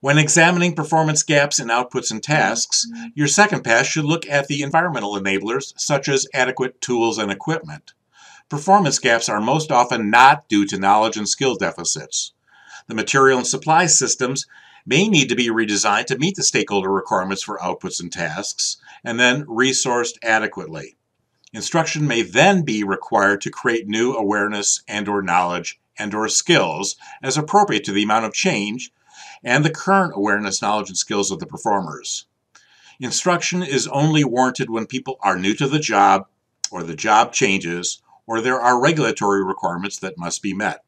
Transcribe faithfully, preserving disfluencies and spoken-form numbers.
When examining performance gaps in outputs and tasks, your second pass should look at the environmental enablers, such as adequate tools and equipment. Performance gaps are most often not due to knowledge and skill deficits. The material and supply systems may need to be redesigned to meet the stakeholder requirements for outputs and tasks, and then resourced adequately. Instruction may then be required to create new awareness and/or knowledge and/or skills as appropriate to the amount of change and the current awareness, knowledge, and skills of the performers. Instruction is only warranted when people are new to the job, or the job changes, or there are regulatory requirements that must be met.